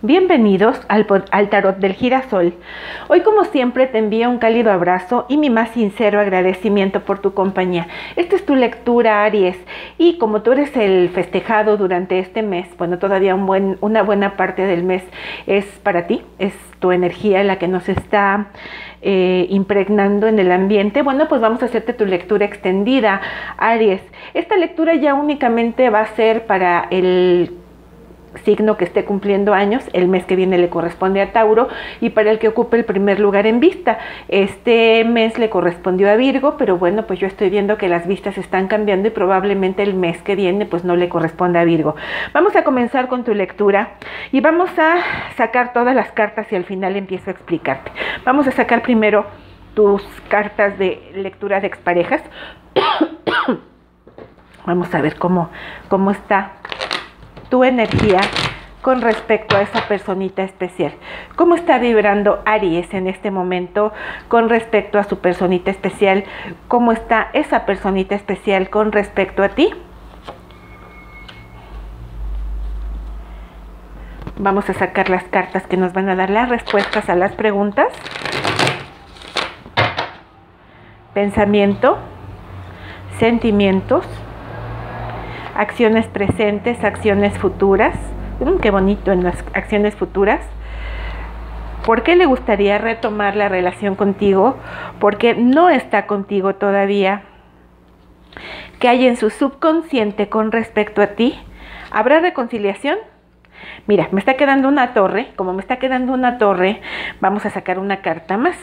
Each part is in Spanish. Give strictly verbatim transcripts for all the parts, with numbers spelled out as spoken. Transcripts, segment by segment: Bienvenidos al, al Tarot del Girasol. Hoy, como siempre, te envío un cálido abrazo y mi más sincero agradecimiento por tu compañía. Esta es tu lectura, Aries, y como tú eres el festejado durante este mes, bueno, todavía un buen, una buena parte del mes es para ti, es tu energía la que nos está eh, impregnando en el ambiente. Bueno, pues vamos a hacerte tu lectura extendida, Aries. Esta lectura ya únicamente va a ser para el signo que esté cumpliendo años. El mes que viene le corresponde a Tauro, y para el que ocupe el primer lugar en vista. Este mes le correspondió a Virgo, pero bueno, pues yo estoy viendo que las vistas están cambiando y probablemente el mes que viene pues no le corresponda a Virgo. Vamos a comenzar con tu lectura y vamos a sacar todas las cartas y al final empiezo a explicarte. Vamos a sacar primero tus cartas de lectura de exparejas. Vamos a ver cómo, cómo está tu energía con respecto a esa personita especial. ¿Cómo está vibrando Aries en este momento con respecto a su personita especial? ¿Cómo está esa personita especial con respecto a ti? Vamos a sacar las cartas que nos van a dar las respuestas a las preguntas. Pensamiento, sentimientos, acciones presentes, acciones futuras. Mm, qué bonito en las acciones futuras. ¿Por qué le gustaría retomar la relación contigo? ¿Por qué no está contigo todavía? ¿Qué hay en su subconsciente con respecto a ti? ¿Habrá reconciliación? Mira, me está quedando una torre. Como me está quedando una torre, vamos a sacar una carta más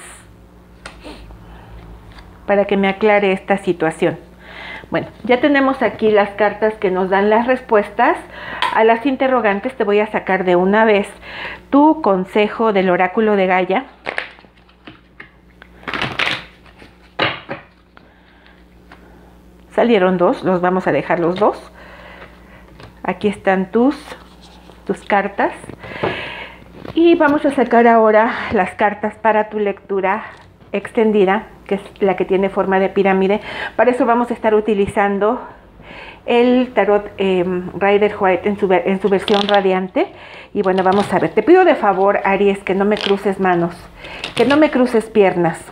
para que me aclare esta situación. Bueno, ya tenemos aquí las cartas que nos dan las respuestas a las interrogantes. Te voy a sacar de una vez tu consejo del oráculo de Gaia. Salieron dos, los vamos a dejar los dos. Aquí están tus, tus cartas. Y vamos a sacar ahora las cartas para tu lectura extendida, que es la que tiene forma de pirámide. Para eso vamos a estar utilizando el tarot eh, Rider-Waite en su, en su versión radiante. Y bueno, vamos a ver. Te pido de favor, Aries, que no me cruces manos, que no me cruces piernas.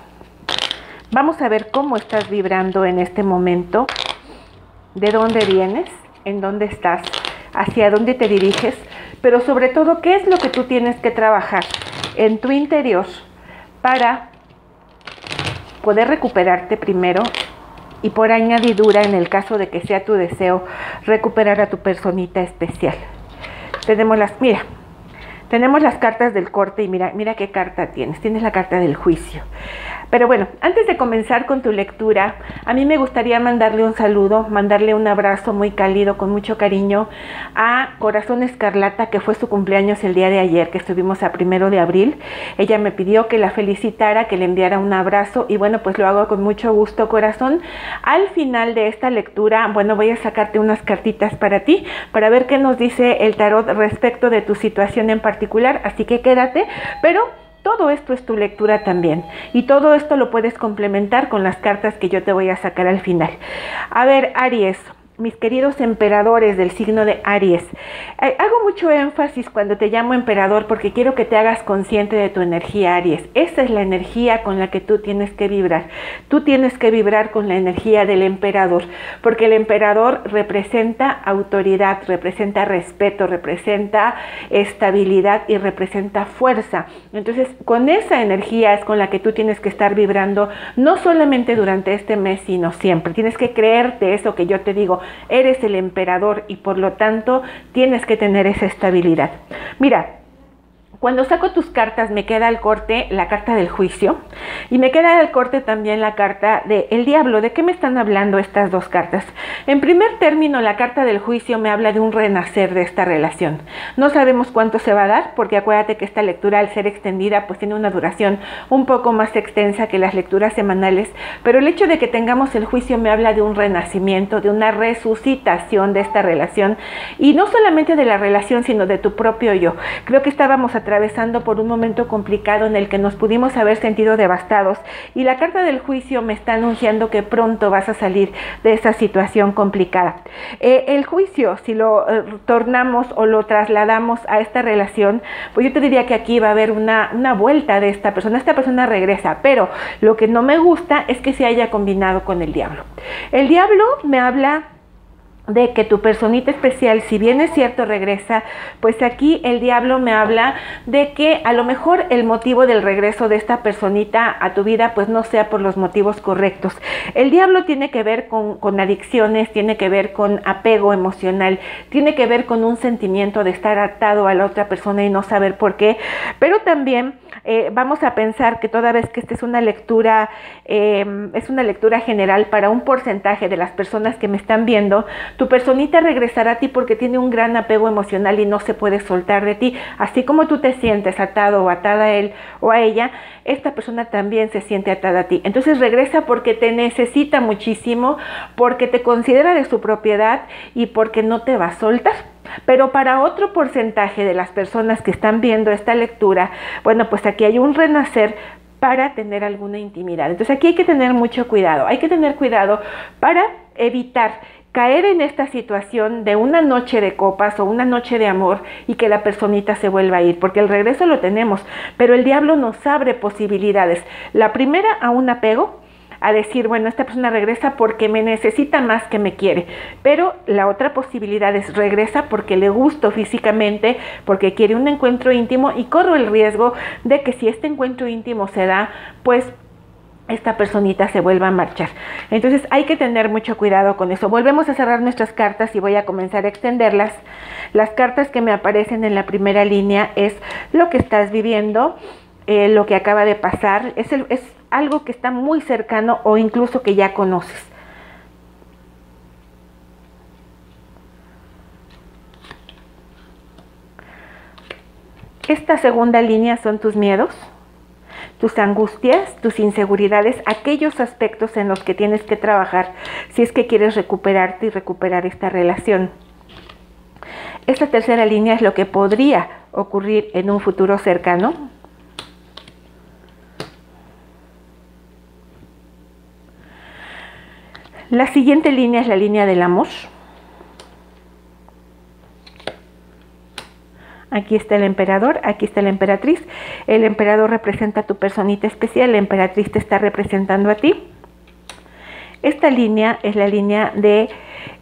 Vamos a ver cómo estás vibrando en este momento, de dónde vienes, en dónde estás, hacia dónde te diriges, pero sobre todo, qué es lo que tú tienes que trabajar en tu interior para poder recuperarte primero y, por añadidura, en el caso de que sea tu deseo, recuperar a tu personita especial. Tenemos las, mira, tenemos las cartas del corte y mira, mira qué carta tienes, tienes la carta del juicio. Pero bueno, antes de comenzar con tu lectura, a mí me gustaría mandarle un saludo, mandarle un abrazo muy cálido, con mucho cariño, a Corazón Escarlata, que fue su cumpleaños el día de ayer, que estuvimos a primero de abril. Ella me pidió que la felicitara, que le enviara un abrazo, y bueno, pues lo hago con mucho gusto, Corazón. Al final de esta lectura, bueno, voy a sacarte unas cartitas para ti, para ver qué nos dice el tarot respecto de tu situación en particular, así que quédate, pero todo esto es tu lectura también, y todo esto lo puedes complementar con las cartas que yo te voy a sacar al final. A ver, Aries, mis queridos emperadores del signo de Aries. Eh, hago mucho énfasis cuando te llamo emperador porque quiero que te hagas consciente de tu energía, Aries. Esa es la energía con la que tú tienes que vibrar. Tú tienes que vibrar con la energía del emperador, porque el emperador representa autoridad, representa respeto, representa estabilidad y representa fuerza. Entonces, con esa energía es con la que tú tienes que estar vibrando, no solamente durante este mes, sino siempre. Tienes que creerte eso que yo te digo. Eres el emperador y por lo tanto tienes que tener esa estabilidad. Mira, cuando saco tus cartas me queda al corte la carta del juicio y me queda al corte también la carta del diablo. ¿De qué me están hablando estas dos cartas? En primer término, la carta del juicio me habla de un renacer de esta relación. No sabemos cuánto se va a dar, porque acuérdate que esta lectura, al ser extendida, pues tiene una duración un poco más extensa que las lecturas semanales, pero el hecho de que tengamos el juicio me habla de un renacimiento, de una resucitación de esta relación, y no solamente de la relación, sino de tu propio yo. Creo que estábamos atrás atravesando por un momento complicado en el que nos pudimos haber sentido devastados, y la carta del juicio me está anunciando que pronto vas a salir de esa situación complicada. Eh, el juicio, si lo eh, tornamos o lo trasladamos a esta relación, pues yo te diría que aquí va a haber una, una vuelta de esta persona. Esta persona regresa, pero lo que no me gusta es que se haya combinado con el diablo. El diablo me habla de que tu personita especial, si bien es cierto, regresa, pues aquí el diablo me habla de que a lo mejor el motivo del regreso de esta personita a tu vida pues no sea por los motivos correctos. El diablo tiene que ver con, con adicciones, tiene que ver con apego emocional, tiene que ver con un sentimiento de estar atado a la otra persona y no saber por qué, pero también eh, vamos a pensar que toda vez que esta es una lectura, eh, es una lectura general para un porcentaje de las personas que me están viendo, tu personita regresará a ti porque tiene un gran apego emocional y no se puede soltar de ti. Así como tú te sientes atado o atada a él o a ella, esta persona también se siente atada a ti. Entonces regresa porque te necesita muchísimo, porque te considera de su propiedad y porque no te va a soltar. Pero para otro porcentaje de las personas que están viendo esta lectura, bueno, pues aquí hay un renacer para tener alguna intimidad. Entonces aquí hay que tener mucho cuidado. Hay que tener cuidado para evitar caer en esta situación de una noche de copas o una noche de amor y que la personita se vuelva a ir, porque el regreso lo tenemos, pero el diablo nos abre posibilidades. La primera, a un apego, a decir, bueno, esta persona regresa porque me necesita más que me quiere, pero la otra posibilidad es regresa porque le gusto físicamente, porque quiere un encuentro íntimo, y corro el riesgo de que si este encuentro íntimo se da, pues esta personita se vuelva a marchar. Entonces hay que tener mucho cuidado con eso. Volvemos a cerrar nuestras cartas y voy a comenzar a extenderlas. Las cartas que me aparecen en la primera línea es lo que estás viviendo, eh, lo que acaba de pasar, es, el, es algo que está muy cercano o incluso que ya conoces. Esta segunda línea son tus miedos, tus angustias, tus inseguridades, aquellos aspectos en los que tienes que trabajar si es que quieres recuperarte y recuperar esta relación. Esta tercera línea es lo que podría ocurrir en un futuro cercano. La siguiente línea es la línea del amor. Aquí está el emperador, aquí está la emperatriz. El emperador representa a tu personita especial, la emperatriz te está representando a ti. Esta línea es la línea de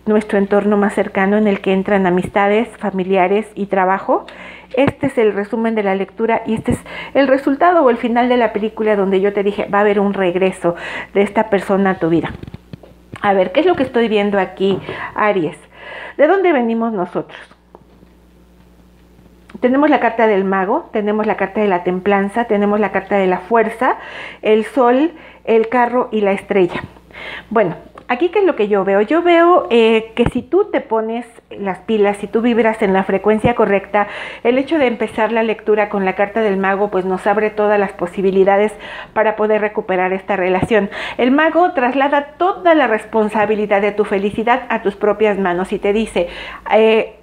nuestro entorno más cercano en el que entran amistades, familiares y trabajo. Este es el resumen de la lectura y este es el resultado o el final de la película donde yo te dije va a haber un regreso de esta persona a tu vida. A ver, ¿qué es lo que estoy viendo aquí, Aries? ¿De dónde venimos nosotros? Tenemos la carta del mago, tenemos la carta de la templanza, tenemos la carta de la fuerza, el sol, el carro y la estrella. Bueno, aquí ¿qué es lo que yo veo? Yo veo eh, que si tú te pones las pilas, si tú vibras en la frecuencia correcta, el hecho de empezar la lectura con la carta del mago pues nos abre todas las posibilidades para poder recuperar esta relación. El mago traslada toda la responsabilidad de tu felicidad a tus propias manos y te dice... Eh,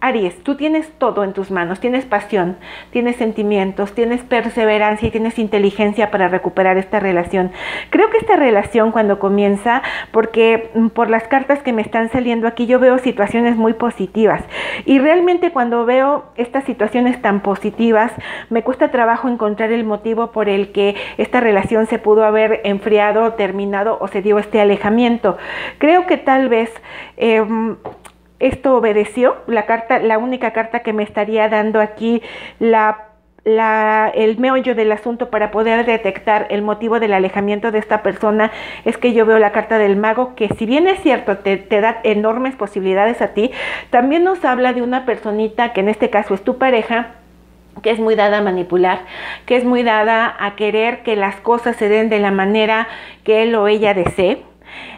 Aries, tú tienes todo en tus manos, tienes pasión, tienes sentimientos, tienes perseverancia y tienes inteligencia para recuperar esta relación. Creo que esta relación cuando comienza, porque por las cartas que me están saliendo aquí yo veo situaciones muy positivas y realmente cuando veo estas situaciones tan positivas me cuesta trabajo encontrar el motivo por el que esta relación se pudo haber enfriado, terminado o se dio este alejamiento. Creo que tal vez... Eh, Esto obedeció, la carta, la única carta que me estaría dando aquí la, la, el meollo del asunto para poder detectar el motivo del alejamiento de esta persona es que yo veo la carta del mago que si bien es cierto te, te da enormes posibilidades a ti, también nos habla de una personita que en este caso es tu pareja, que es muy dada a manipular, que es muy dada a querer que las cosas se den de la manera que él o ella desee.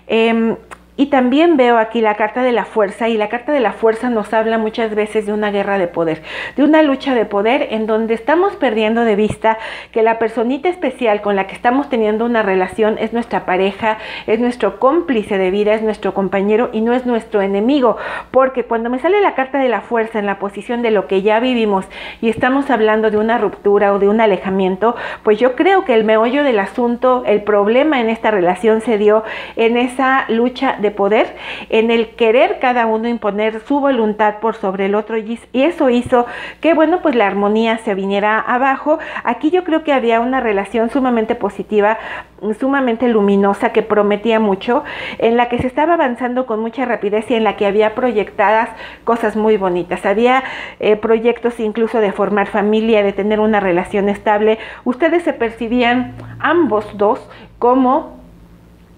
Eh, Y también veo aquí la carta de la fuerza, y la carta de la fuerza nos habla muchas veces de una guerra de poder, de una lucha de poder en donde estamos perdiendo de vista que la personita especial con la que estamos teniendo una relación es nuestra pareja, es nuestro cómplice de vida, es nuestro compañero y no es nuestro enemigo. Porque cuando me sale la carta de la fuerza en la posición de lo que ya vivimos y estamos hablando de una ruptura o de un alejamiento, pues yo creo que el meollo del asunto, el problema en esta relación se dio en esa lucha de de poder, en el querer cada uno imponer su voluntad por sobre el otro, y eso hizo que, bueno, pues la armonía se viniera abajo. Aquí yo creo que había una relación sumamente positiva, sumamente luminosa, que prometía mucho, en la que se estaba avanzando con mucha rapidez y en la que había proyectadas cosas muy bonitas. Había eh, proyectos incluso de formar familia, de tener una relación estable. Ustedes se percibían ambos dos como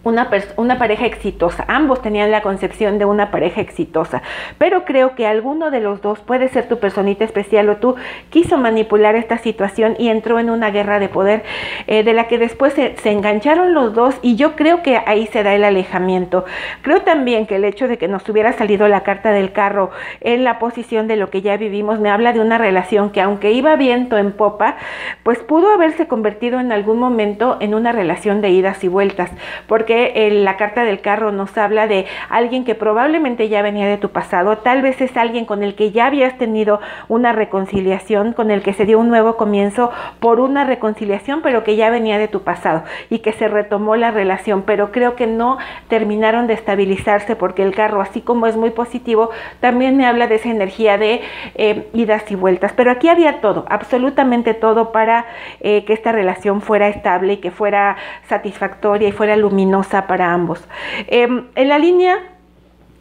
Una, una pareja exitosa. Ambos tenían la concepción de una pareja exitosa, pero creo que alguno de los dos, puede ser tu personita especial o tú, quiso manipular esta situación y entró en una guerra de poder eh, de la que después se, se engancharon los dos, y yo creo que ahí se da el alejamiento. Creo también que el hecho de que nos hubiera salido la carta del carro en la posición de lo que ya vivimos me habla de una relación que, aunque iba viento en popa, pues pudo haberse convertido en algún momento en una relación de idas y vueltas, porque la carta del carro nos habla de alguien que probablemente ya venía de tu pasado. Tal vez es alguien con el que ya habías tenido una reconciliación, con el que se dio un nuevo comienzo por una reconciliación, pero que ya venía de tu pasado y que se retomó la relación, pero creo que no terminaron de estabilizarse, porque el carro, así como es muy positivo, también me habla de esa energía de eh, idas y vueltas. Pero aquí había todo, absolutamente todo para eh, que esta relación fuera estable y que fuera satisfactoria y fuera luminosa para ambos. Eh, en la línea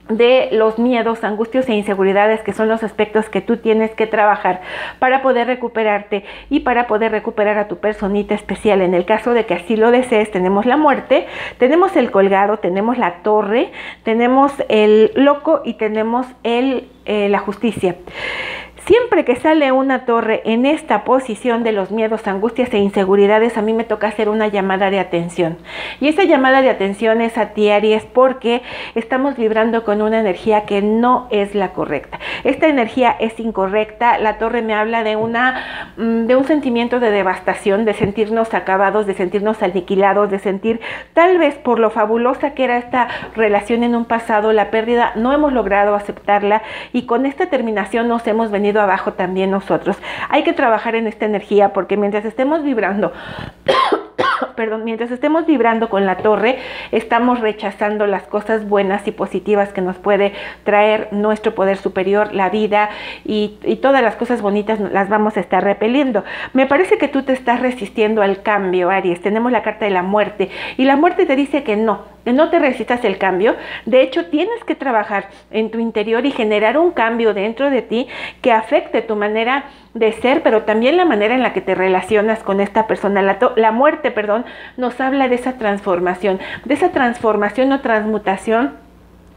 de los miedos, angustias e inseguridades, que son los aspectos que tú tienes que trabajar para poder recuperarte y para poder recuperar a tu personita especial, en el caso de que así lo desees, tenemos la muerte, tenemos el colgado, tenemos la torre, tenemos el loco y tenemos el, eh, la justicia. Siempre que sale una torre en esta posición de los miedos, angustias e inseguridades, a mí me toca hacer una llamada de atención. Y esa llamada de atención es a ti, Aries, porque estamos vibrando con una energía que no es la correcta. Esta energía es incorrecta. La torre me habla de, una, de un sentimiento de devastación, de sentirnos acabados, de sentirnos aniquilados, de sentir, tal vez por lo fabulosa que era esta relación en un pasado, la pérdida, no hemos logrado aceptarla, y con esta terminación nos hemos venido abajo también nosotros. Hay que trabajar en esta energía, porque mientras estemos vibrando perdón, mientras estemos vibrando con la torre, estamos rechazando las cosas buenas y positivas que nos puede traer nuestro poder superior, la vida, y, y todas las cosas bonitas las vamos a estar repeliendo. Me parece que tú te estás resistiendo al cambio, Aries. Tenemos la carta de la muerte, y la muerte te dice que no, no te resistas el cambio. De hecho, tienes que trabajar en tu interior y generar un cambio dentro de ti que afecte tu manera de ser, pero también la manera en la que te relacionas con esta persona. La, la muerte, perdón, nos habla de esa transformación, de esa transformación o transmutación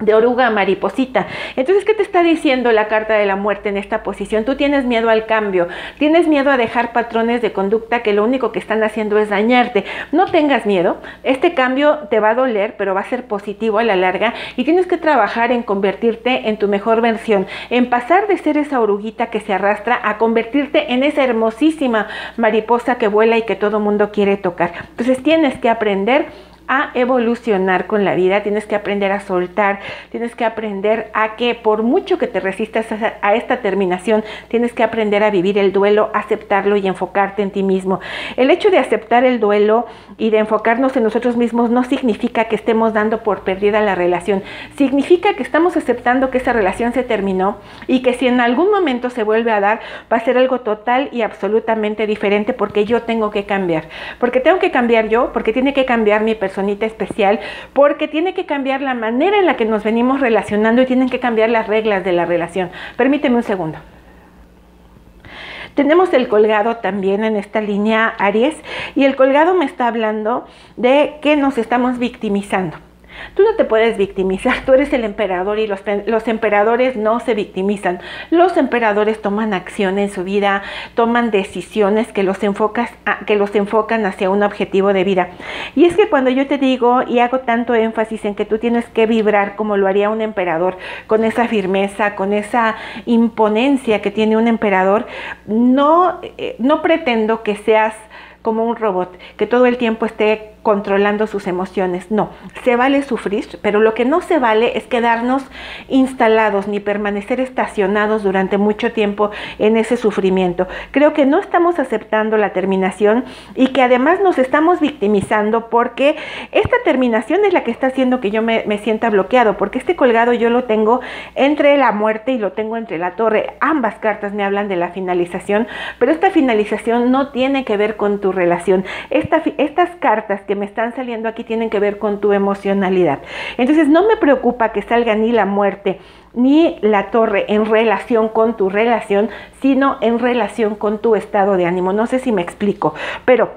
de oruga a mariposita. Entonces, ¿qué te está diciendo la carta de la muerte en esta posición? Tú tienes miedo al cambio, tienes miedo a dejar patrones de conducta que lo único que están haciendo es dañarte. No tengas miedo, este cambio te va a doler, pero va a ser positivo a la larga, y tienes que trabajar en convertirte en tu mejor versión, en pasar de ser esa oruguita que se arrastra a convertirte en esa hermosísima mariposa que vuela y que todo mundo quiere tocar. Entonces, tienes que aprender a evolucionar con la vida, tienes que aprender a soltar, tienes que aprender a que, por mucho que te resistas a, a esta terminación, tienes que aprender a vivir el duelo, aceptarlo y enfocarte en ti mismo. El hecho de aceptar el duelo y de enfocarnos en nosotros mismos no significa que estemos dando por perdida la relación, significa que estamos aceptando que esa relación se terminó, y que si en algún momento se vuelve a dar, va a ser algo total y absolutamente diferente, porque yo tengo que cambiar, porque tengo que cambiar yo, porque tiene que cambiar mi persona especial, porque tiene que cambiar la manera en la que nos venimos relacionando y tienen que cambiar las reglas de la relación. Permíteme un segundo. Tenemos el colgado también en esta línea, Aries, y el colgado me está hablando de que nos estamos victimizando. Tú no te puedes victimizar, tú eres el emperador y los, los emperadores no se victimizan. Los emperadores toman acción en su vida, toman decisiones que los, enfocas a, que los enfocan hacia un objetivo de vida. Y es que cuando yo te digo y hago tanto énfasis en que tú tienes que vibrar como lo haría un emperador, con esa firmeza, con esa imponencia que tiene un emperador, no, eh, no pretendo que seas como un robot, que todo el tiempo esté controlando sus emociones. No, se vale sufrir, pero lo que no se vale es quedarnos instalados ni permanecer estacionados durante mucho tiempo en ese sufrimiento. Creo que no estamos aceptando la terminación y que además nos estamos victimizando, porque esta terminación es la que está haciendo que yo me, me sienta bloqueado, porque este colgado yo lo tengo entre la muerte y lo tengo entre la torre. Ambas cartas me hablan de la finalización, pero esta finalización no tiene que ver con tu relación. Esta, estas cartas que me están saliendo aquí tienen que ver con tu emocionalidad. Entonces no me preocupa que salga ni la muerte ni la torre en relación con tu relación, sino en relación con tu estado de ánimo. No sé si me explico, pero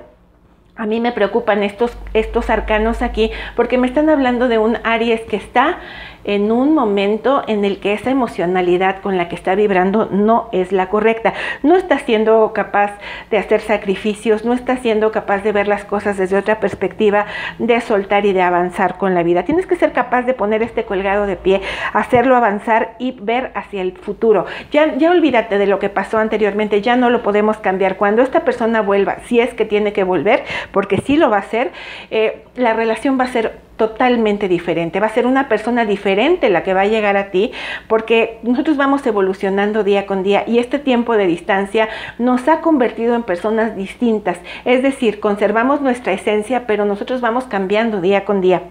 a mí me preocupan estos, estos arcanos aquí, porque me están hablando de un Aries que está en un momento en el que esa emocionalidad con la que está vibrando no es la correcta. No está siendo capaz de hacer sacrificios, no está siendo capaz de ver las cosas desde otra perspectiva, de soltar y de avanzar con la vida. Tienes que ser capaz de poner este colgado de pie, hacerlo avanzar y ver hacia el futuro. Ya, ya olvídate de lo que pasó anteriormente, ya no lo podemos cambiar. Cuando esta persona vuelva, si es que tiene que volver, porque sí lo va a hacer, eh, la relación va a ser totalmente diferente, va a ser una persona diferente la que va a llegar a ti, porque nosotros vamos evolucionando día con día y este tiempo de distancia nos ha convertido en personas distintas. Es decir, conservamos nuestra esencia, pero nosotros vamos cambiando día con día.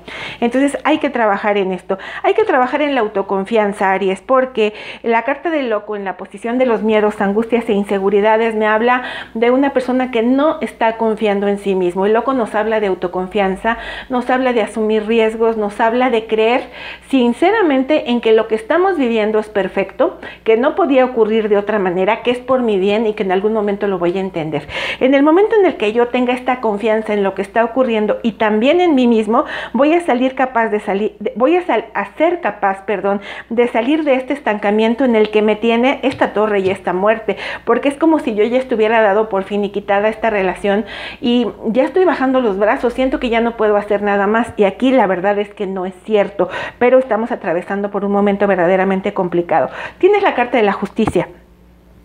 Entonces hay que trabajar en esto, hay que trabajar en la autoconfianza, Aries, porque la carta del loco en la posición de los miedos, angustias e inseguridades me habla de una persona que no está confiando en sí mismo. El loco nos habla de autoconfianza, nos habla de asumir riesgos, nos habla de creer sinceramente en que lo que estamos viviendo es perfecto, que no podía ocurrir de otra manera, que es por mi bien y que en algún momento lo voy a entender. En el momento en el que yo tenga esta confianza en lo que está ocurriendo y también en mí mismo, voy a salir capaz de salir, voy a, sal, a ser capaz, perdón, de salir de este estancamiento en el que me tiene esta torre y esta muerte, porque es como si yo ya estuviera dado por finiquitada esta relación y ya estoy bajando los brazos, siento que ya no puedo hacer nada más. Y aquí Aquí la verdad es que no es cierto, pero estamos atravesando por un momento verdaderamente complicado. Tienes la carta de la justicia.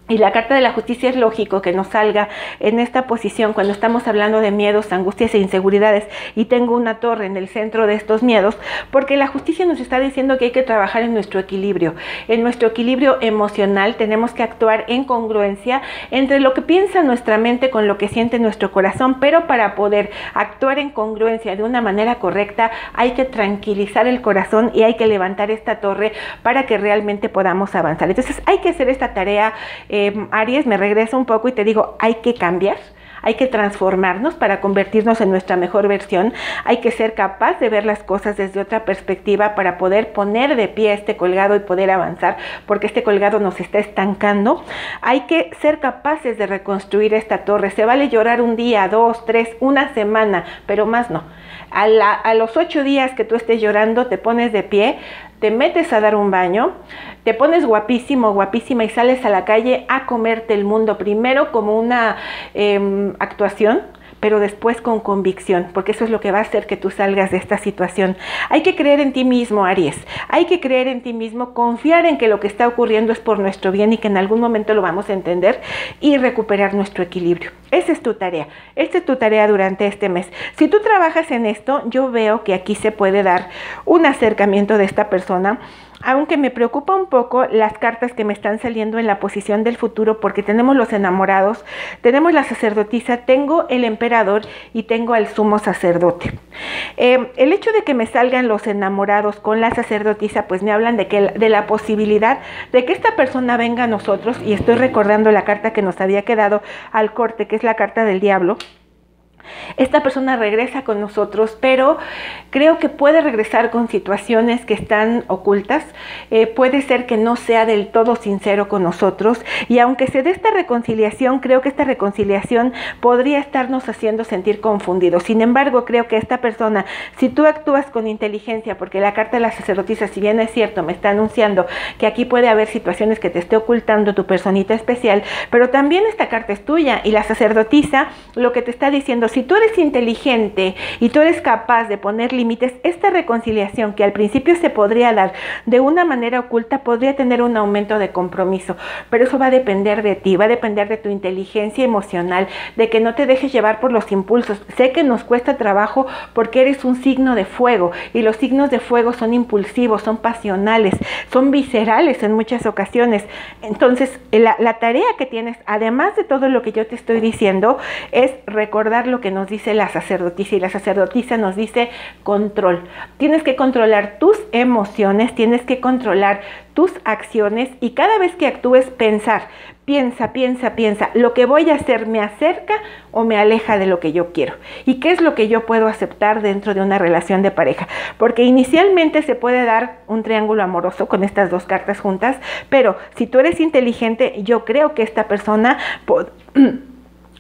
Y la carta de la justicia es lógico que nos salga en esta posición cuando estamos hablando de miedos, angustias e inseguridades, y tengo una torre en el centro de estos miedos, porque la justicia nos está diciendo que hay que trabajar en nuestro equilibrio, en nuestro equilibrio emocional. Tenemos que actuar en congruencia entre lo que piensa nuestra mente con lo que siente nuestro corazón, pero para poder actuar en congruencia de una manera correcta hay que tranquilizar el corazón y hay que levantar esta torre para que realmente podamos avanzar. Entonces hay que hacer esta tarea. eh, Eh, Aries, me regresa un poco y te digo, hay que cambiar, hay que transformarnos para convertirnos en nuestra mejor versión, hay que ser capaz de ver las cosas desde otra perspectiva para poder poner de pie este colgado y poder avanzar, porque este colgado nos está estancando. Hay que ser capaces de reconstruir esta torre. Se vale llorar un día, dos, tres, una semana, pero más no. A, la, a los ocho días que tú estés llorando, te pones de pie, te metes a dar un baño, te pones guapísimo, guapísima y sales a la calle a comerte el mundo, primero como una eh, actuación, pero después con convicción, porque eso es lo que va a hacer que tú salgas de esta situación. Hay que creer en ti mismo, Aries, hay que creer en ti mismo, confiar en que lo que está ocurriendo es por nuestro bien y que en algún momento lo vamos a entender y recuperar nuestro equilibrio. Esa es tu tarea, esta es tu tarea durante este mes. Si tú trabajas en esto, yo veo que aquí se puede dar un acercamiento de esta persona, aunque me preocupa un poco las cartas que me están saliendo en la posición del futuro, porque tenemos los enamorados, tenemos la sacerdotisa, tengo el emperador y tengo al sumo sacerdote. Eh, el hecho de que me salgan los enamorados con la sacerdotisa, pues me hablan de, que, de la posibilidad de que esta persona venga a nosotros, y estoy recordando la carta que nos había quedado al corte, que es la carta del diablo. Esta persona regresa con nosotros, pero creo que puede regresar con situaciones que están ocultas. Eh, puede ser que no sea del todo sincero con nosotros. Y aunque se dé esta reconciliación, creo que esta reconciliación podría estarnos haciendo sentir confundidos. Sin embargo, creo que esta persona, si tú actúas con inteligencia, porque la carta de la sacerdotisa, si bien es cierto, me está anunciando que aquí puede haber situaciones que te esté ocultando tu personita especial, pero también esta carta es tuya, y la sacerdotisa lo que te está diciendo, si tú eres inteligente y tú eres capaz de poner límites, esta reconciliación que al principio se podría dar de una manera oculta podría tener un aumento de compromiso, pero eso va a depender de ti, va a depender de tu inteligencia emocional, de que no te dejes llevar por los impulsos. Sé que nos cuesta trabajo porque eres un signo de fuego, y los signos de fuego son impulsivos, son pasionales, son viscerales en muchas ocasiones. Entonces la, la tarea que tienes, además de todo lo que yo te estoy diciendo, es recordar lo que nos dice la sacerdotisa, y la sacerdotisa nos dice control. Tienes que controlar tus emociones, tienes que controlar tus acciones, y cada vez que actúes pensar, piensa, piensa, piensa, lo que voy a hacer me acerca o me aleja de lo que yo quiero, y qué es lo que yo puedo aceptar dentro de una relación de pareja, porque inicialmente se puede dar un triángulo amoroso con estas dos cartas juntas, pero si tú eres inteligente, yo creo que esta persona pod-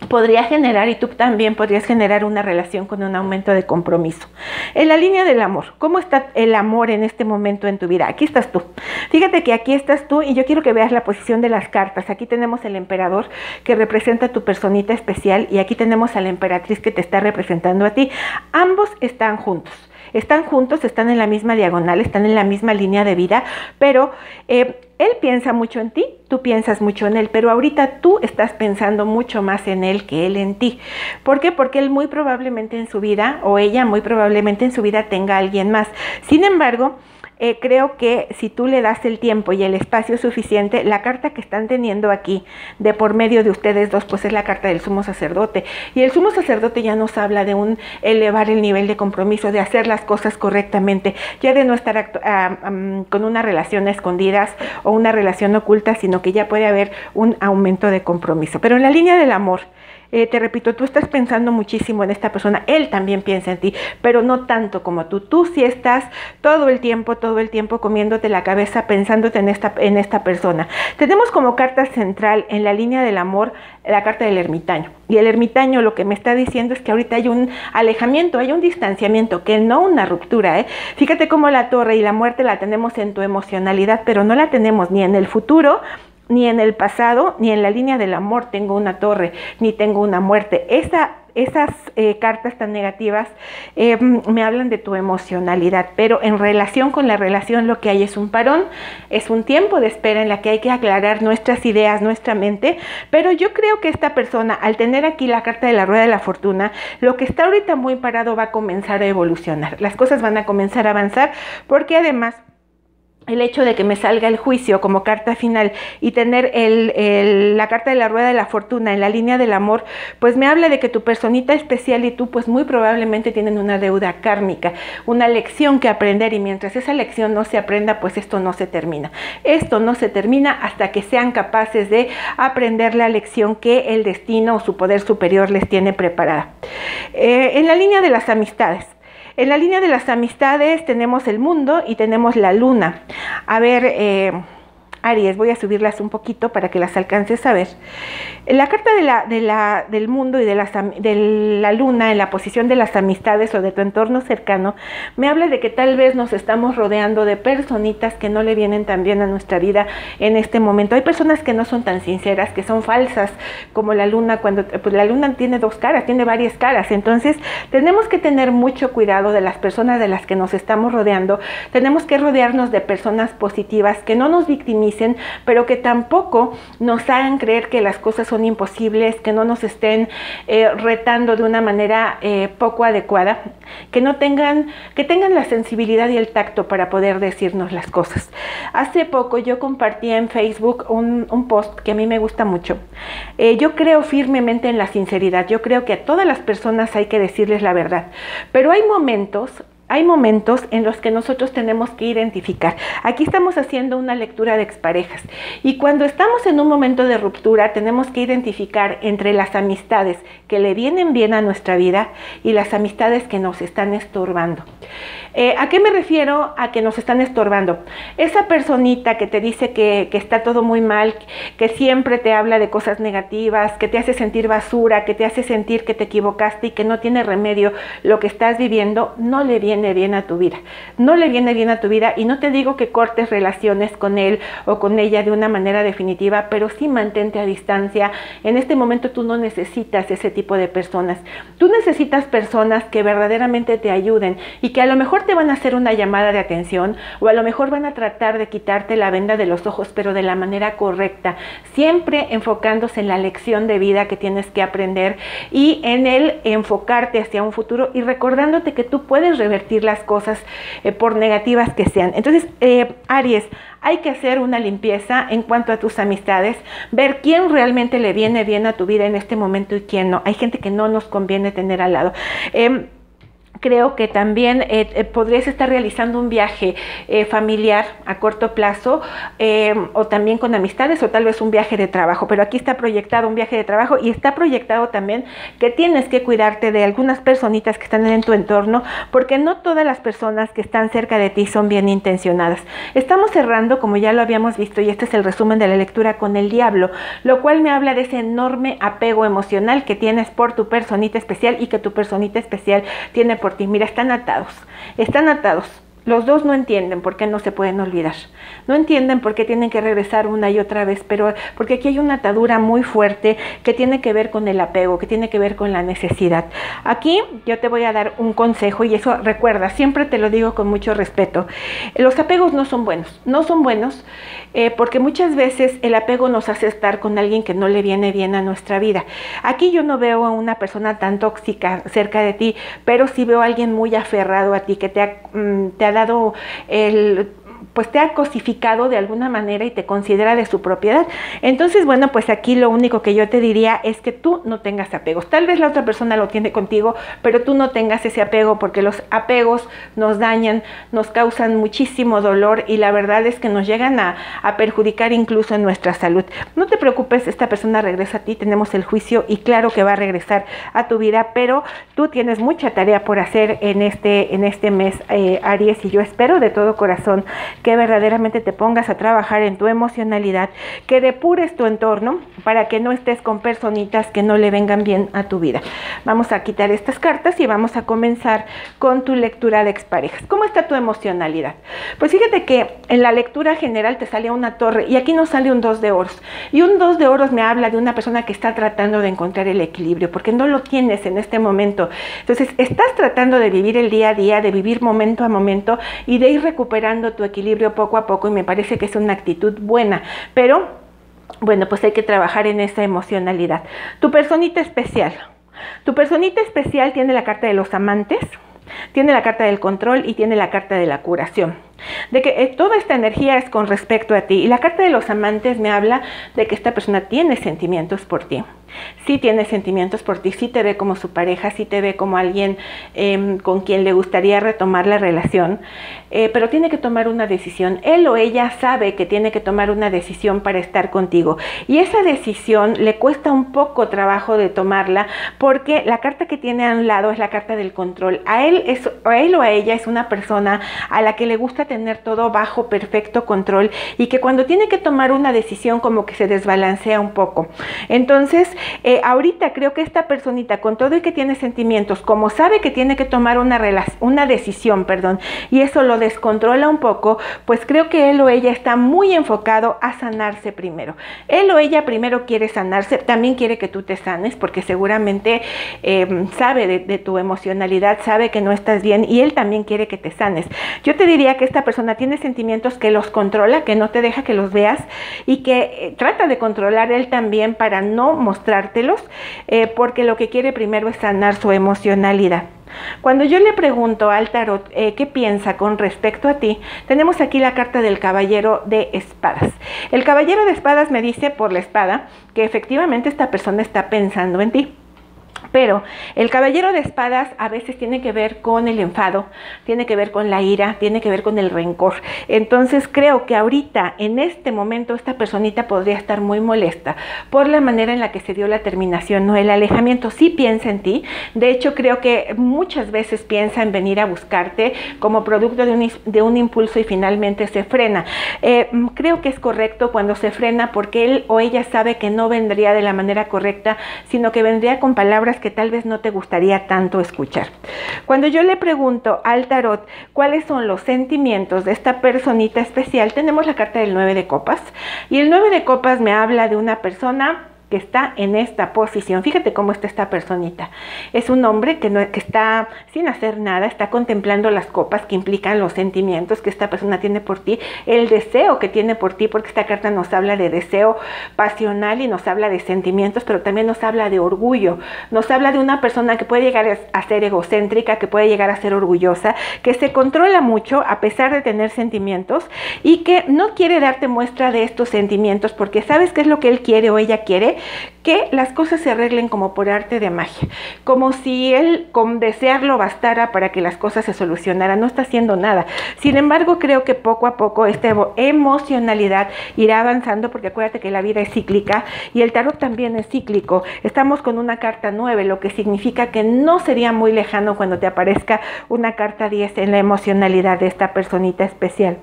podría generar, y tú también podrías generar, una relación con un aumento de compromiso. En la línea del amor, ¿cómo está el amor en este momento en tu vida? Aquí estás tú. Fíjate que aquí estás tú, y yo quiero que veas la posición de las cartas. Aquí tenemos el emperador, que representa a tu personita especial, y aquí tenemos a la emperatriz, que te está representando a ti. Ambos están juntos. Están juntos, están en la misma diagonal, están en la misma línea de vida, pero eh, él piensa mucho en ti, tú piensas mucho en él, pero ahorita tú estás pensando mucho más en él que él en ti. ¿Por qué? Porque él muy probablemente en su vida, o ella muy probablemente en su vida, tenga a alguien más. Sin embargo, Eh, creo que si tú le das el tiempo y el espacio suficiente, la carta que están teniendo aquí de por medio de ustedes dos, pues es la carta del sumo sacerdote, y el sumo sacerdote ya nos habla de un elevar el nivel de compromiso, de hacer las cosas correctamente, ya de no estar uh, um, con una relación a escondidas o una relación oculta, sino que ya puede haber un aumento de compromiso. Pero en la línea del amor, Eh, te repito, tú estás pensando muchísimo en esta persona, él también piensa en ti, pero no tanto como tú. Tú sí estás todo el tiempo, todo el tiempo comiéndote la cabeza, pensándote en esta, en esta persona. Tenemos como carta central en la línea del amor la carta del ermitaño, y el ermitaño lo que me está diciendo es que ahorita hay un alejamiento, hay un distanciamiento, que no una ruptura, ¿eh? Fíjate cómo la torre y la muerte la tenemos en tu emocionalidad, pero no la tenemos ni en el futuro, ni en el pasado, ni en la línea del amor tengo una torre, ni tengo una muerte. Esa, esas eh, cartas tan negativas eh, me hablan de tu emocionalidad, pero en relación con la relación lo que hay es un parón, es un tiempo de espera en la que hay que aclarar nuestras ideas, nuestra mente, pero yo creo que esta persona, al tener aquí la carta de la rueda de la fortuna, lo que está ahorita muy parado va a comenzar a evolucionar, las cosas van a comenzar a avanzar, porque además el hecho de que me salga el juicio como carta final y tener el, el, la carta de la rueda de la fortuna en la línea del amor, pues me habla de que tu personita especial y tú pues muy probablemente tienen una deuda kármica, una lección que aprender, y mientras esa lección no se aprenda, pues esto no se termina. Esto no se termina hasta que sean capaces de aprender la lección que el destino o su poder superior les tiene preparada. Eh, en la línea de las amistades. En la línea de las amistades tenemos el mundo y tenemos la luna. A ver, eh, Aries, voy a subirlas un poquito para que las alcances a ver. La carta de la, de la, del mundo y de, las, de la luna en la posición de las amistades o de tu entorno cercano me habla de que tal vez nos estamos rodeando de personitas que no le vienen tan bien a nuestra vida en este momento. Hay personas que no son tan sinceras, que son falsas, como la luna. Cuando pues la luna tiene dos caras, tiene varias caras, entonces tenemos que tener mucho cuidado de las personas de las que nos estamos rodeando. Tenemos que rodearnos de personas positivas que no nos victimicen, pero que tampoco nos hagan creer que las cosas son imposibles, que no nos estén eh, retando de una manera eh, poco adecuada, que no tengan, que tengan la sensibilidad y el tacto para poder decirnos las cosas. Hace poco yo compartí en Facebook un, un post que a mí me gusta mucho. Eh, yo creo firmemente en la sinceridad, yo creo que a todas las personas hay que decirles la verdad, pero hay momentos hay momentos en los que nosotros tenemos que identificar. Aquí estamos haciendo una lectura de exparejas. Y cuando estamos en un momento de ruptura, tenemos que identificar entre las amistades que le vienen bien a nuestra vida y las amistades que nos están estorbando. Eh, ¿A qué me refiero a que nos están estorbando? Esa personita que te dice que, que está todo muy mal, que siempre te habla de cosas negativas, que te hace sentir basura, que te hace sentir que te equivocaste y que no tiene remedio lo que estás viviendo, no le viene bien a tu vida, no le viene bien a tu vida. Y no te digo que cortes relaciones con él o con ella de una manera definitiva, pero sí mantente a distancia. En este momento tú no necesitas ese tipo de personas. Tú necesitas personas que verdaderamente te ayuden y que a lo mejor te van a hacer una llamada de atención, o a lo mejor van a tratar de quitarte la venda de los ojos, pero de la manera correcta, siempre enfocándose en la lección de vida que tienes que aprender y en el enfocarte hacia un futuro y recordándote que tú puedes revertir las cosas eh, por negativas que sean. Entonces, eh, Aries, hay que hacer una limpieza en cuanto a tus amistades, ver quién realmente le viene bien a tu vida en este momento y quién no. Hay gente que no nos conviene tener al lado. Eh, Creo que también eh, podrías estar realizando un viaje eh, familiar a corto plazo, eh, o también con amistades, o tal vez un viaje de trabajo. Pero aquí está proyectado un viaje de trabajo y está proyectado también que tienes que cuidarte de algunas personitas que están en tu entorno, porque no todas las personas que están cerca de ti son bien intencionadas. Estamos cerrando, como ya lo habíamos visto, y este es el resumen de la lectura, con el diablo, lo cual me habla de ese enorme apego emocional que tienes por tu personita especial y que tu personita especial tiene por ti. Mira, están atados, están atados. Los dos no entienden por qué no se pueden olvidar. No entienden por qué tienen que regresar una y otra vez, pero porque aquí hay una atadura muy fuerte que tiene que ver con el apego, que tiene que ver con la necesidad. Aquí yo te voy a dar un consejo, y eso recuerda, siempre te lo digo con mucho respeto. Los apegos no son buenos, no son buenos eh, porque muchas veces el apego nos hace estar con alguien que no le viene bien a nuestra vida. Aquí yo no veo a una persona tan tóxica cerca de ti, pero sí veo a alguien muy aferrado a ti, que te ha, mm, te ha dado el, pues te ha cosificado de alguna manera y te considera de su propiedad. Entonces, bueno, pues aquí lo único que yo te diría es que tú no tengas apegos. Tal vez la otra persona lo tiene contigo, pero tú no tengas ese apego, porque los apegos nos dañan, nos causan muchísimo dolor y la verdad es que nos llegan a, a perjudicar incluso en nuestra salud. No te preocupes, esta persona regresa a ti, tenemos el juicio y claro que va a regresar a tu vida, pero tú tienes mucha tarea por hacer en este, en este mes, eh, Aries, y yo espero de todo corazón que que verdaderamente te pongas a trabajar en tu emocionalidad, que depures tu entorno para que no estés con personitas que no le vengan bien a tu vida. Vamos a quitar estas cartas y vamos a comenzar con tu lectura de exparejas. ¿Cómo está tu emocionalidad? Pues fíjate que en la lectura general te sale una torre y aquí nos sale un dos de oros. Y un dos de oros me habla de una persona que está tratando de encontrar el equilibrio, porque no lo tienes en este momento. Entonces, estás tratando de vivir el día a día, de vivir momento a momento y de ir recuperando tu equilibrio poco a poco, y me parece que es una actitud buena, pero bueno, pues hay que trabajar en esa emocionalidad. Tu personita especial, tu personita especial tiene la carta de los amantes, tiene la carta del control y tiene la carta de la curación. De que eh, toda esta energía es con respecto a ti, y la carta de los amantes me habla de que esta persona tiene sentimientos por ti. Sí tiene sentimientos por ti, sí te ve como su pareja, sí te ve como alguien eh, con quien le gustaría retomar la relación, eh, pero tiene que tomar una decisión. Él o ella sabe que tiene que tomar una decisión para estar contigo, y esa decisión le cuesta un poco trabajo de tomarla, porque la carta que tiene a un lado es la carta del control. A él, es, a él o a ella es una persona a la que le gusta tener todo bajo perfecto control, y que cuando tiene que tomar una decisión como que se desbalancea un poco. Entonces, eh, ahorita creo que esta personita, con todo y que tiene sentimientos, como sabe que tiene que tomar una, una decisión, perdón, y eso lo descontrola un poco, pues creo que él o ella está muy enfocado a sanarse primero. Él o ella primero quiere sanarse, también quiere que tú te sanes, porque seguramente eh, sabe de, de tu emocionalidad, sabe que no estás bien y él también quiere que te sanes. Yo te diría que esta persona tiene sentimientos que los controla, que no te deja que los veas y que eh, trata de controlar él también para no mostrártelos, eh, porque lo que quiere primero es sanar su emocionalidad. Cuando yo le pregunto al tarot eh, qué piensa con respecto a ti, tenemos aquí la carta del caballero de espadas. El caballero de espadas me dice por la espada que efectivamente esta persona está pensando en ti. Pero el caballero de espadas a veces tiene que ver con el enfado, tiene que ver con la ira, tiene que ver con el rencor. Entonces creo que ahorita, en este momento, esta personita podría estar muy molesta por la manera en la que se dio la terminación, no el alejamiento. Sí piensa en ti. De hecho, creo que muchas veces piensa en venir a buscarte como producto de un, de un impulso y finalmente se frena. Eh, creo que es correcto cuando se frena porque él o ella sabe que no vendría de la manera correcta, sino que vendría con palabras que tal vez no te gustaría tanto escuchar. Cuando yo le pregunto al tarot cuáles son los sentimientos de esta personita especial, tenemos la carta del nueve de copas, y el nueve de copas me habla de una persona que está en esta posición. Fíjate cómo está esta personita. Es un hombre que, no, que está sin hacer nada, está contemplando las copas, que implican los sentimientos que esta persona tiene por ti, el deseo que tiene por ti, porque esta carta nos habla de deseo pasional y nos habla de sentimientos, pero también nos habla de orgullo. Nos habla de una persona que puede llegar a ser egocéntrica, que puede llegar a ser orgullosa, que se controla mucho a pesar de tener sentimientos y que no quiere darte muestra de estos sentimientos porque sabes qué es lo que él quiere o ella quiere, que las cosas se arreglen como por arte de magia, como si él con desearlo bastara para que las cosas se solucionaran. No está haciendo nada. Sin embargo, creo que poco a poco esta emocionalidad irá avanzando, porque acuérdate que la vida es cíclica y el tarot también es cíclico. Estamos con una carta nueve, lo que significa que no sería muy lejano cuando te aparezca una carta diez en la emocionalidad de esta personita especial.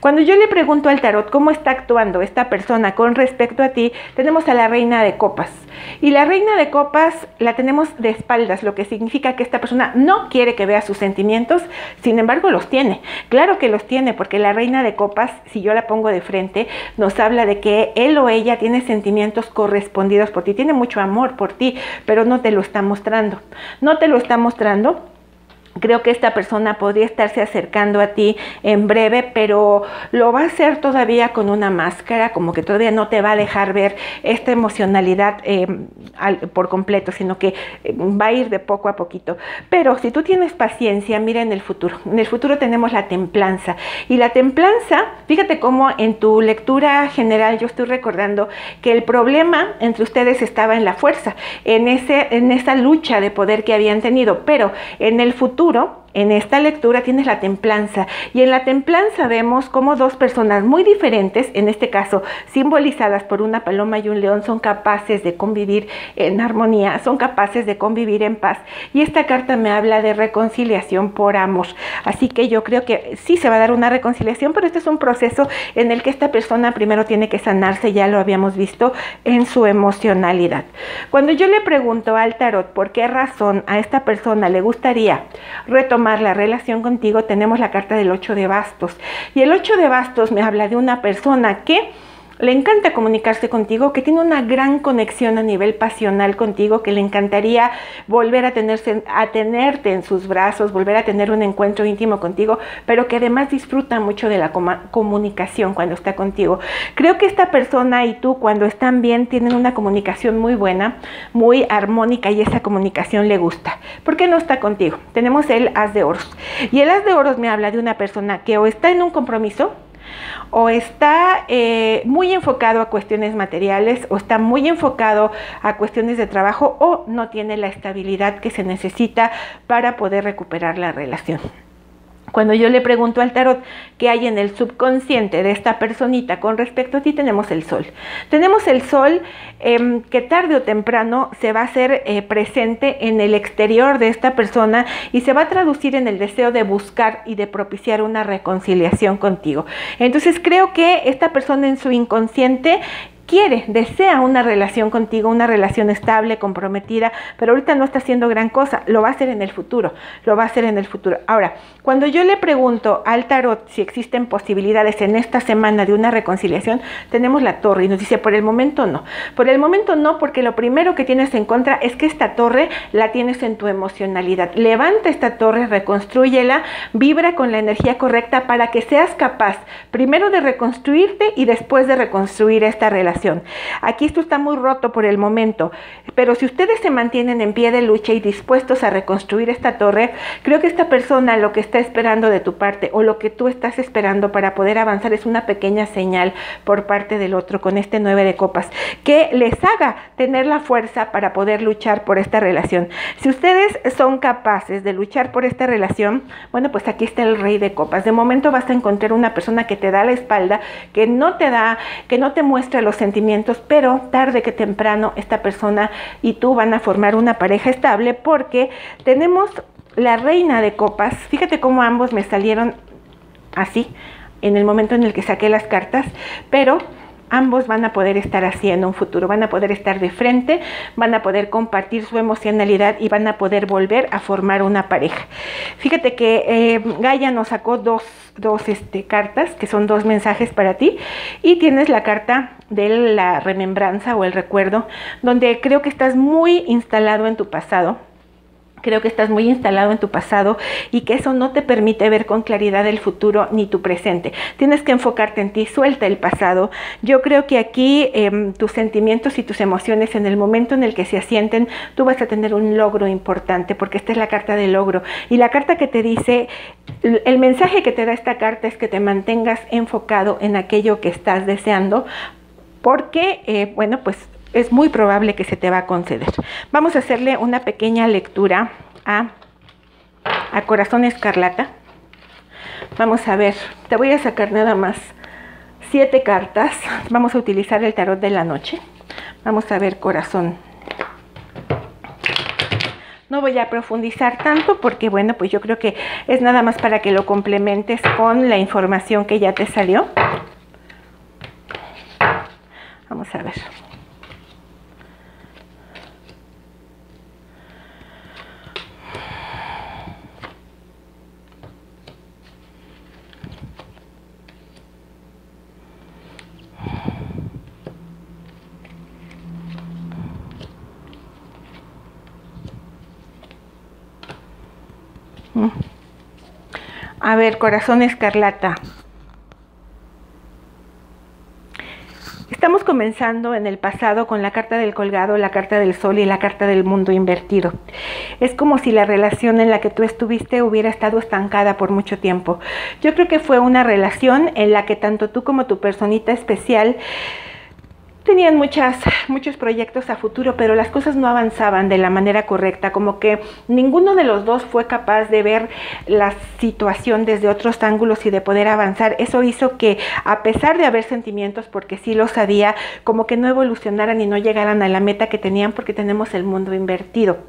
Cuando yo le pregunto al tarot cómo está actuando esta persona con respecto a ti, tenemos a la reina de copas. Y la reina de copas la tenemos de espaldas, lo que significa que esta persona no quiere que vea sus sentimientos, sin embargo los tiene. Claro que los tiene, porque la reina de copas, si yo la pongo de frente, nos habla de que él o ella tiene sentimientos correspondidos por ti, tiene mucho amor por ti, pero no te lo está mostrando. No te lo está mostrando. Creo que esta persona podría estarse acercando a ti en breve, pero lo va a hacer todavía con una máscara, como que todavía no te va a dejar ver esta emocionalidad eh, al, por completo, sino que va a ir de poco a poquito. Pero si tú tienes paciencia, mira en el futuro. En el futuro tenemos la templanza. Y la templanza, fíjate cómo en tu lectura general yo estoy recordando que el problema entre ustedes estaba en la fuerza, en, ese, en esa lucha de poder que habían tenido, pero en el futuro en esta lectura tienes la templanza, y en la templanza vemos como dos personas muy diferentes, en este caso simbolizadas por una paloma y un león, son capaces de convivir en armonía, son capaces de convivir en paz, y esta carta me habla de reconciliación por amor. Así que yo creo que sí se va a dar una reconciliación, pero este es un proceso en el que esta persona primero tiene que sanarse, ya lo habíamos visto en su emocionalidad. Cuando yo le pregunto al tarot por qué razón a esta persona le gustaría retomar la relación contigo, tenemos la carta del ocho de bastos, y el ocho de bastos me habla de una persona que le encanta comunicarse contigo, que tiene una gran conexión a nivel pasional contigo, que le encantaría volver a, tenerse, a tenerte en sus brazos, volver a tener un encuentro íntimo contigo, pero que además disfruta mucho de la comunicación cuando está contigo. Creo que esta persona y tú, cuando están bien, tienen una comunicación muy buena, muy armónica, y esa comunicación le gusta. ¿Por qué no está contigo? Tenemos el as de oros. Y el as de oros me habla de una persona que o está en un compromiso, o está eh, muy enfocado a cuestiones materiales, o está muy enfocado a cuestiones de trabajo, o no tiene la estabilidad que se necesita para poder recuperar la relación. Cuando yo le pregunto al tarot qué hay en el subconsciente de esta personita con respecto a ti, tenemos el sol. Tenemos el sol eh, que tarde o temprano se va a hacer eh, presente en el exterior de esta persona, y se va a traducir en el deseo de buscar y de propiciar una reconciliación contigo. Entonces creo que esta persona en su inconsciente quiere, desea una relación contigo, una relación estable, comprometida, pero ahorita no está haciendo gran cosa. Lo va a hacer en el futuro, lo va a hacer en el futuro. Ahora, cuando yo le pregunto al tarot si existen posibilidades en esta semana de una reconciliación, tenemos la torre, y nos dice, por el momento no. Por el momento no, porque lo primero que tienes en contra es que esta torre la tienes en tu emocionalidad. Levanta esta torre, reconstrúyela, vibra con la energía correcta para que seas capaz primero de reconstruirte y después de reconstruir esta relación. relación. Aquí esto está muy roto por el momento, pero si ustedes se mantienen en pie de lucha y dispuestos a reconstruir esta torre, creo que esta persona lo que está esperando de tu parte o lo que tú estás esperando para poder avanzar es una pequeña señal por parte del otro con este nueve de copas que les haga tener la fuerza para poder luchar por esta relación. Si ustedes son capaces de luchar por esta relación, bueno, pues aquí está el rey de copas. De momento vas a encontrar una persona que te da la espalda, que no te da, que no te muestra los sentimientos, pero tarde que temprano esta persona y tú van a formar una pareja estable, porque tenemos la reina de copas. Fíjate cómo ambos me salieron así en el momento en el que saqué las cartas, pero ambos van a poder estar así en un futuro, van a poder estar de frente, van a poder compartir su emocionalidad y van a poder volver a formar una pareja. Fíjate que eh, Gaia nos sacó dos, dos este, cartas, que son dos mensajes para ti, y tienes la carta de la remembranza o el recuerdo, donde creo que estás muy instalado en tu pasado. Creo que estás muy instalado en tu pasado y que eso no te permite ver con claridad el futuro ni tu presente. Tienes que enfocarte en ti, suelta el pasado. Yo creo que aquí eh, tus sentimientos y tus emociones, en el momento en el que se asienten, tú vas a tener un logro importante, porque esta es la carta del logro. Y la carta que te dice, el mensaje que te da esta carta es que te mantengas enfocado en aquello que estás deseando, porque, eh, bueno, pues, es muy probable que se te va a conceder. Vamos a hacerle una pequeña lectura a, a Corazón Escarlata. Vamos a ver, te voy a sacar nada más siete cartas. Vamos a utilizar el tarot de la noche. Vamos a ver, corazón. No voy a profundizar tanto porque, bueno, pues yo creo que es nada más para que lo complementes con la información que ya te salió. Vamos a ver. A ver, Corazón Escarlata. Estamos comenzando en el pasado con la carta del colgado, la carta del sol y la carta del mundo invertido. Es como si la relación en la que tú estuviste hubiera estado estancada por mucho tiempo. Yo creo que fue una relación en la que tanto tú como tu personita especial tenían muchas, muchos proyectos a futuro, pero las cosas no avanzaban de la manera correcta, como que ninguno de los dos fue capaz de ver la situación desde otros ángulos y de poder avanzar. Eso hizo que, a pesar de haber sentimientos, porque sí los había, como que no evolucionaran y no llegaran a la meta que tenían, porque tenemos el mundo invertido.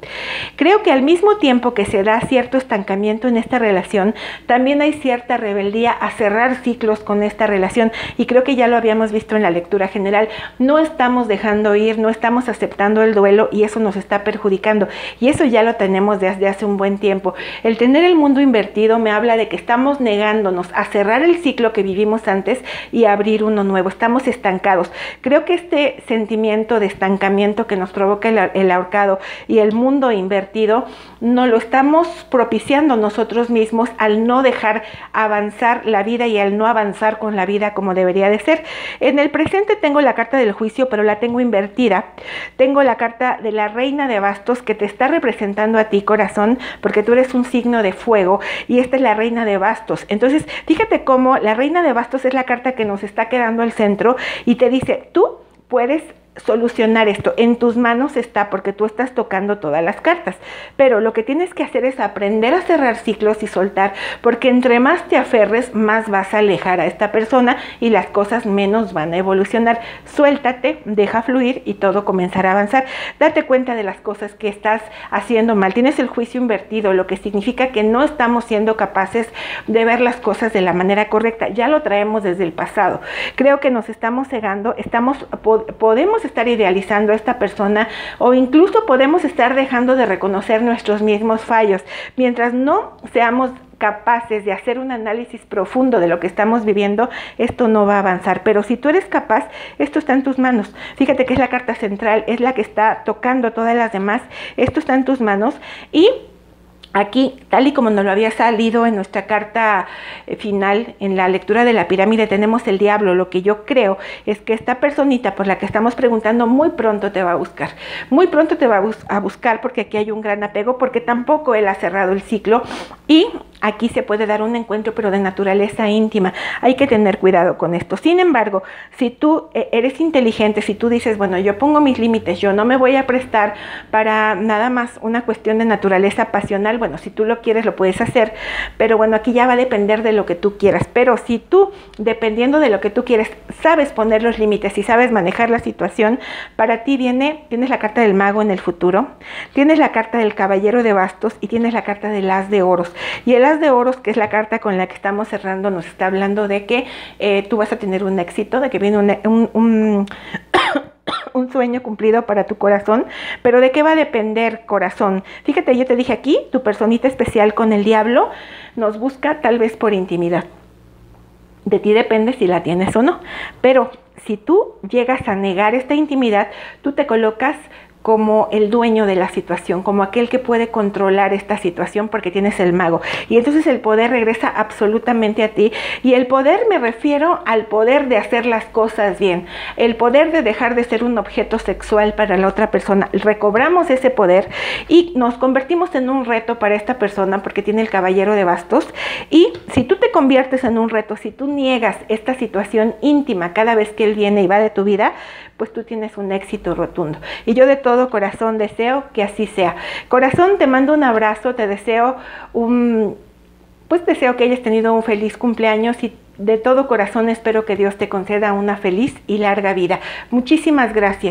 Creo que al mismo tiempo que se da cierto estancamiento en esta relación, también hay cierta rebeldía a cerrar ciclos con esta relación, y creo que ya lo habíamos visto en la lectura general. No estamos dejando ir, no estamos aceptando el duelo y eso nos está perjudicando. Y eso ya lo tenemos desde hace un buen tiempo. El tener el mundo invertido me habla de que estamos negándonos a cerrar el ciclo que vivimos antes y abrir uno nuevo. Estamos estancados. Creo que este sentimiento de estancamiento que nos provoca el, el ahorcado y el mundo invertido, no lo estamos propiciando nosotros mismos al no dejar avanzar la vida y al no avanzar con la vida como debería de ser. En el presente tengo la carta del juicio, pero la tengo invertida. Tengo la carta de la reina de bastos que te está representando a ti, corazón, porque tú eres un signo de fuego y esta es la reina de bastos. Entonces, fíjate cómo la reina de bastos es la carta que nos está quedando al centro y te dice, tú puedes solucionar esto, en tus manos está, porque tú estás tocando todas las cartas, pero lo que tienes que hacer es aprender a cerrar ciclos y soltar, porque entre más te aferres, más vas a alejar a esta persona y las cosas menos van a evolucionar. Suéltate, deja fluir y todo comenzará a avanzar. Date cuenta de las cosas que estás haciendo mal. Tienes el juicio invertido, lo que significa que no estamos siendo capaces de ver las cosas de la manera correcta. Ya lo traemos desde el pasado. Creo que nos estamos cegando, estamos, pod- podemos estar idealizando a esta persona o incluso podemos estar dejando de reconocer nuestros mismos fallos. Mientras no seamos capaces de hacer un análisis profundo de lo que estamos viviendo, esto no va a avanzar, pero si tú eres capaz, esto está en tus manos. Fíjate que es la carta central, es la que está tocando todas las demás. Esto está en tus manos y Aquí, tal y como nos lo había salido en nuestra carta final, en la lectura de la pirámide, tenemos el diablo. Lo que yo creo es que esta personita por la que estamos preguntando muy pronto te va a buscar. Muy pronto te va a, bus a buscar porque aquí hay un gran apego, porque tampoco él ha cerrado el ciclo. Y aquí se puede dar un encuentro, pero de naturaleza íntima. Hay que tener cuidado con esto. Sin embargo, si tú eres inteligente, si tú dices, bueno, yo pongo mis límites, yo no me voy a prestar para nada más una cuestión de naturaleza pasional, bueno, si tú lo quieres lo puedes hacer, pero bueno, aquí ya va a depender de lo que tú quieras. Pero si tú, dependiendo de lo que tú quieres, sabes poner los límites y sabes manejar la situación, para ti viene, tienes la carta del mago en el futuro, tienes la carta del caballero de bastos y tienes la carta del as de oros. Y el as de oros, que es la carta con la que estamos cerrando, nos está hablando de que eh, tú vas a tener un éxito, de que viene una, un... un un sueño cumplido para tu corazón. Pero ¿de qué va a depender, corazón? Fíjate, yo te dije aquí, tu personita especial con el diablo nos busca tal vez por intimidad. De ti depende si la tienes o no. Pero si tú llegas a negar esta intimidad, tú te colocas como el dueño de la situación, como aquel que puede controlar esta situación, porque tienes el mago. Y entonces el poder regresa absolutamente a ti. Y el poder, me refiero al poder de hacer las cosas bien, el poder de dejar de ser un objeto sexual para la otra persona. Recobramos ese poder y nos convertimos en un reto para esta persona, porque tiene el caballero de bastos. Y si tú te conviertes en un reto, si tú niegas esta situación íntima cada vez que él viene y va de tu vida, pues tú tienes un éxito rotundo. Y yo de todo corazón deseo que así sea. Corazón, te mando un abrazo, te deseo un, pues deseo que hayas tenido un feliz cumpleaños y de todo corazón espero que Dios te conceda una feliz y larga vida. Muchísimas gracias.